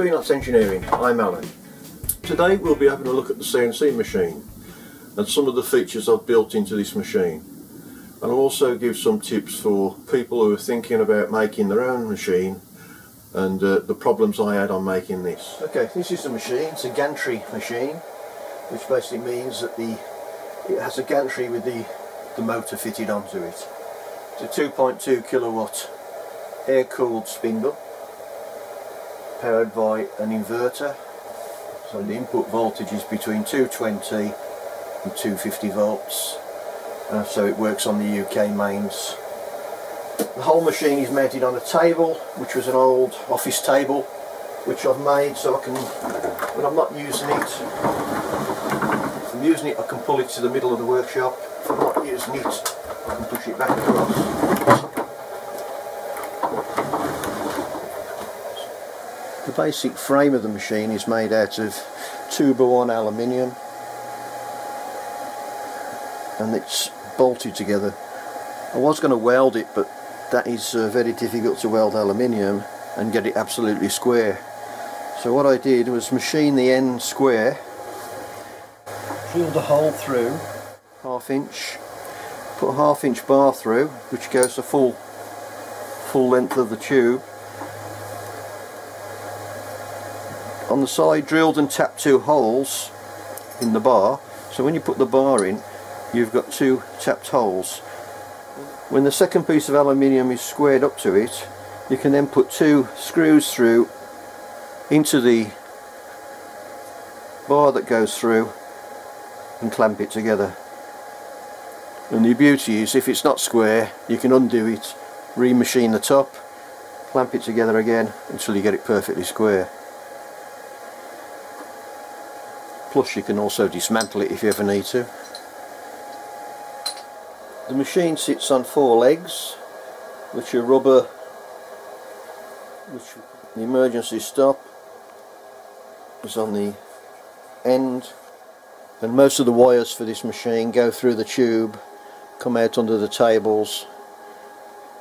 to Enots Engineering, I'm Alan. Today we'll be having a look at the CNC machine and some of the features I've built into this machine. And I'll also give some tips for people who are thinking about making their own machine and the problems I had on making this. Okay, this is the machine. It's a gantry machine, which basically means that it has a gantry with the motor fitted onto it. It's a 2.2 kilowatt air-cooled spindle, powered by an inverter, so the input voltage is between 220 and 250 volts, so it works on the UK mains. The whole machine is mounted on a table, which was an old office table, which I've made so I can, when I'm not using it, if I'm using it I can pull it to the middle of the workshop, if I'm not using it I can push it back across. The basic frame of the machine is made out of 2x1 aluminium and it's bolted together. I was going to weld it, but that is very difficult to weld aluminium and get it absolutely square. So what I did was machine the end square, drilled a hole through, ½ inch, put a ½ inch bar through which goes the full length of the tube. On the side, drilled and tapped 2 holes in the bar, so when you put the bar in you've got 2 tapped holes. When the second piece of aluminium is squared up to it, you can then put 2 screws through into the bar that goes through and clamp it together. And the beauty is, if it's not square you can undo it, remachine the top, clamp it together again until you get it perfectly square. Plus you can also dismantle it if you ever need to. The machine sits on 4 legs, which are rubber, which the emergency stop is on the end, and most of the wires for this machine go through the tube, come out under the tables.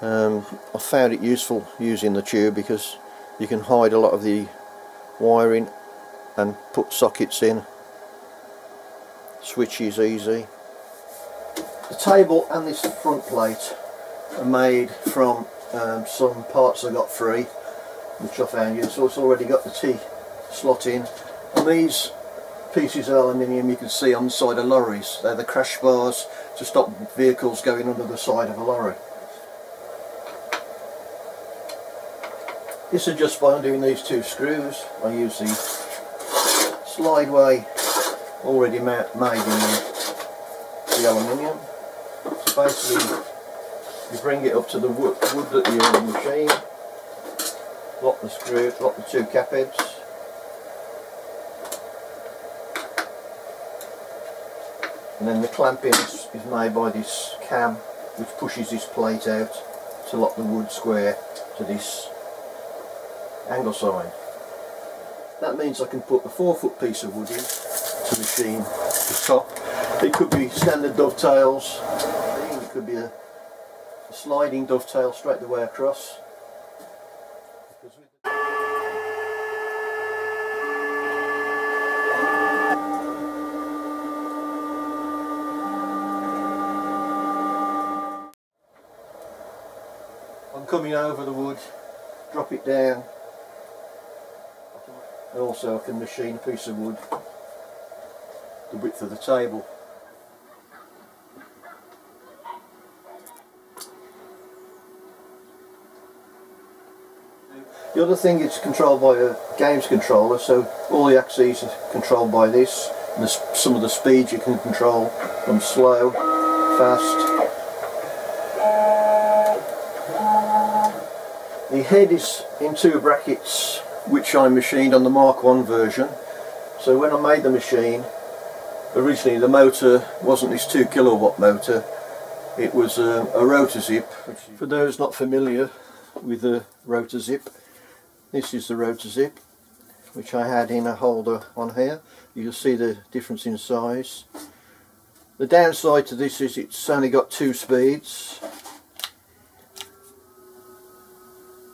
I found it useful using the tube because you can hide a lot of the wiring and put sockets in. Switch is easy. The table and this front plate are made from some parts I got free, which I found useful. It's already got the T slot in. And these pieces of aluminium you can see on the side of lorries. They're the crash bars to stop vehicles going under the side of a lorry. This is just by undoing these 2 screws. I use the slideway already made in the aluminium. So basically you bring it up to the wood that you're on the machine, lock the screw, lock the 2 cap heads, and then the clamping is made by this cam which pushes this plate out to lock the wood square to this angle side. That means I can put a 4-foot piece of wood in to machine the top. It could be standard dovetails, it could be a sliding dovetail straight the way across. I'm coming over the wood, drop it down. And also I can machine a piece of wood the width of the table. The other thing, it's controlled by a games controller, so all the axes are controlled by this, and some of the speed you can control from slow, fast. The head is in 2 brackets which I machined on the Mark 1 version. So when I made the machine, originally the motor wasn't this 2 kilowatt motor, it was a rotor zip. For those not familiar with the rotor zip, this is the rotor zip which I had in a holder on here. You'll see the difference in size. The downside to this is it's only got 2 speeds,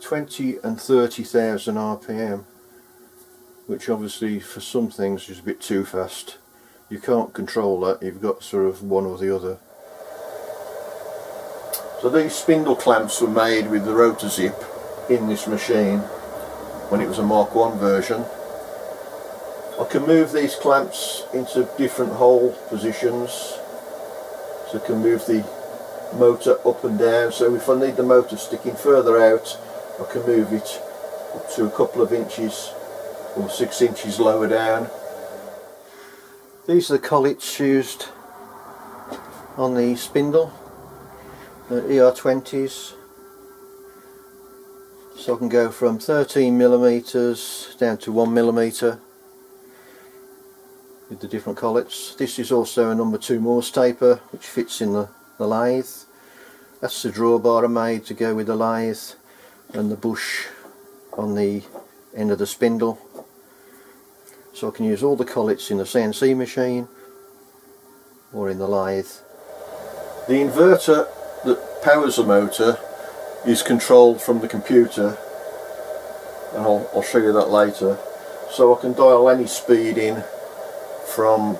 20 and 30,000 RPM, which obviously for some things is a bit too fast. You can't control that, you've got sort of one or the other. So these spindle clamps were made with the rotor zip in this machine when it was a Mark 1 version. I can move these clamps into different hole positions, so I can move the motor up and down, so if I need the motor sticking further out I can move it up to a couple of inches or 6 inches lower down. These are the collets used on the spindle, the ER20s, so I can go from 13mm down to 1mm with the different collets. This is also a number 2 Morse taper which fits in the lathe. That's the drawbar I made to go with the lathe, and the bush on the end of the spindle, so I can use all the collets in the CNC machine or in the lathe. The inverter that powers the motor is controlled from the computer, and I'll show you that later. So I can dial any speed in from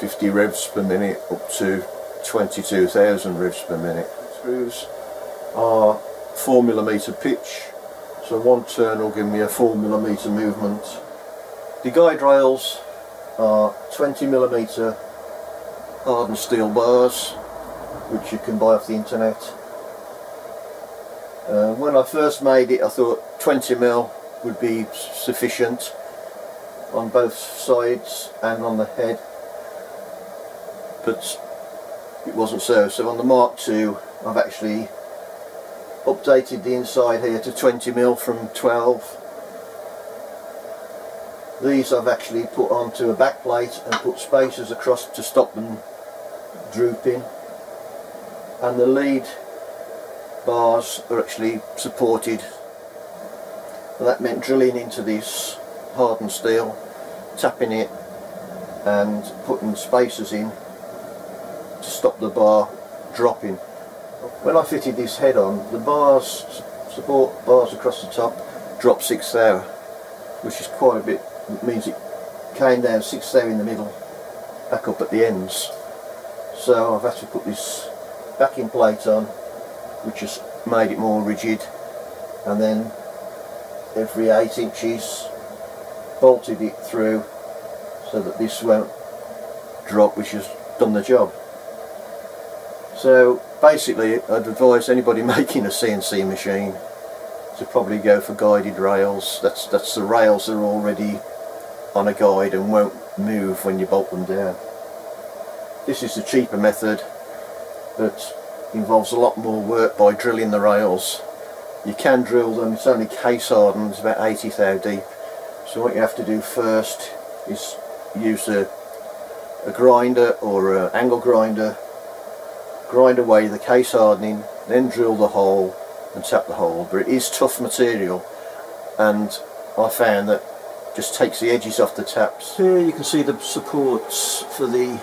50 revs per minute up to 22,000 revs per minute. Screws are 4mm pitch, so one turn will give me a 4mm movement. The guide rails are 20mm hardened steel bars which you can buy off the internet. When I first made it I thought 20mm would be sufficient on both sides and on the head, but it wasn't so. So on the Mark II I've actually updated the inside here to 20mm from 12. These I've actually put onto a back plate and put spacers across to stop them drooping, and the lead bars are actually supported, and that meant drilling into this hardened steel, tapping it and putting spacers in to stop the bar dropping. When I fitted this head on, the bars, support bars across the top, dropped 6 thou, which is quite a bit. It means it came down 6 thou in the middle, back up at the ends. So I've had to put this backing plate on, which has made it more rigid, and then every 8 inches bolted it through so that this won't drop, which has done the job. So basically I'd advise anybody making a CNC machine to probably go for guided rails. That's the rails that are already on a guide and won't move when you bolt them down. This is the cheaper method that involves a lot more work by drilling the rails. You can drill them, it's only case hardened, it's about 80 thou deep. So what you have to do first is use a grinder or an angle grinder, grind away the case hardening, then drill the hole and tap the hole. But it is tough material, and I found that just takes the edges off the taps. Here you can see the supports for the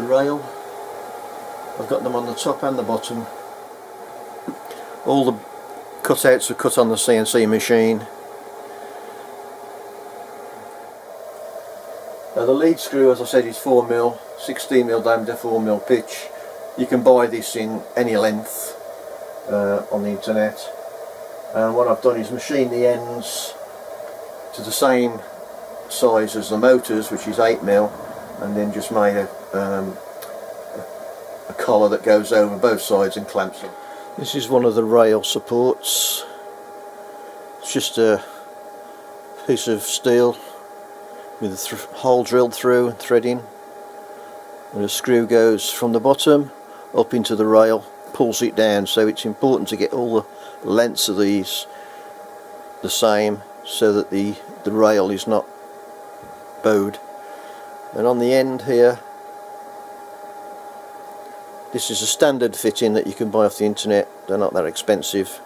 rail. I've got them on the top and the bottom. All the cutouts are cut on the CNC machine. Now the lead screw, as I said, is 4mm, 16mm diameter, 4mm pitch. You can buy this in any length on the internet. And what I've done is machine the ends to the same size as the motors, which is 8mm, and then just made a collar that goes over both sides and clamps them. This is one of the rail supports. It's just a piece of steel with a hole drilled through and threading, and a screw goes from the bottom up into the rail, pulls it down. So it's important to get all the lengths of these the same so that the rail is not bowed. And on the end here, this is a standard fitting that you can buy off the internet, they're not that expensive.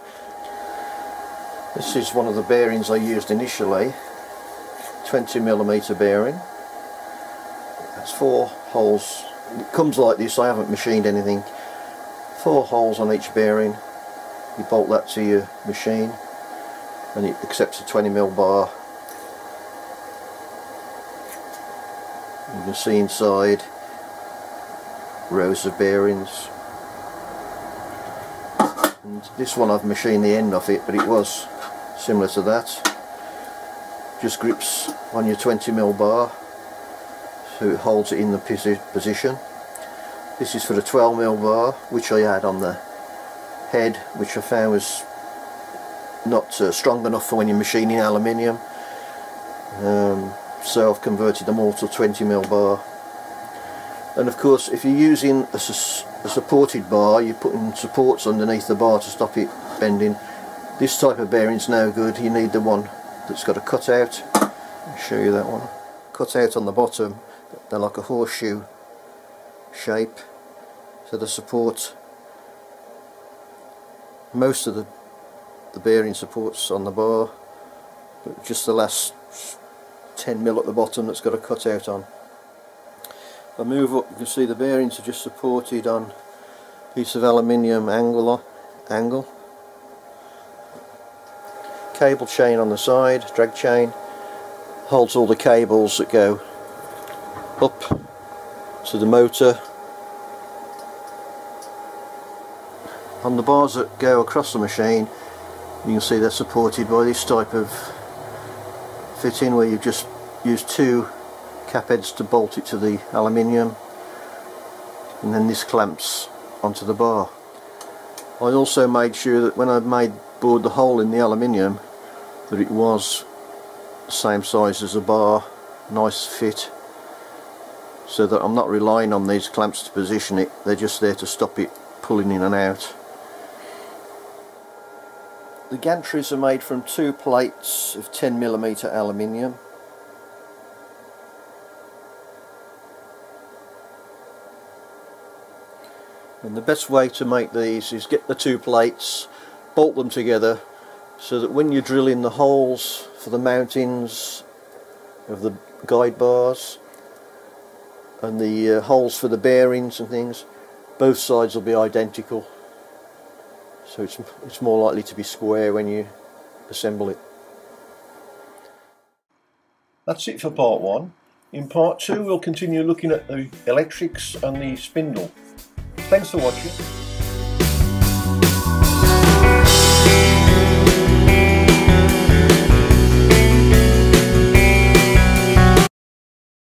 This is one of the bearings I used initially, 20mm bearing. That's 4 holes, it comes like this, I haven't machined anything. 4 holes on each bearing, you bolt that to your machine, and it accepts a 20mm bar. You can see inside rows of bearings, and this one I've machined the end of it, but it was similar to that. Just grips on your 20mm bar, so it holds it in the position. This is for the 12mm bar, which I had on the head, which I found was not strong enough for when you're machining aluminium, so I've converted them all to 20mm bar. And of course, if you're using a supported bar, you're putting supports underneath the bar to stop it bending. This type of bearing's no good. You need the one that's got a cut out. I'll show you that one. Cut out on the bottom, they're like a horseshoe shape, so the support, most of the bearing supports on the bar, but just the last 10mm at the bottom that's got a cut out on. If I move up, you can see the bearings are just supported on a piece of aluminium angle. Cable chain on the side, drag chain, holds all the cables that go up to the motor. On the bars that go across the machine, you can see they're supported by this type of fitting where you just use two cap heads to bolt it to the aluminium, and then this clamps onto the bar. I also made sure that when I bored the hole in the aluminium, that it was the same size as the bar, nice fit, so that I'm not relying on these clamps to position it, they're just there to stop it pulling in and out. The gantries are made from two plates of 10mm aluminium. And the best way to make these is get the two plates, bolt them together, so that when you drill in the holes for the mountings of the guide bars and the holes for the bearings and things, both sides will be identical, so it's more likely to be square when you assemble it. That's it for part one. In part two we'll continue looking at the electrics and the spindle. Thanks for watching.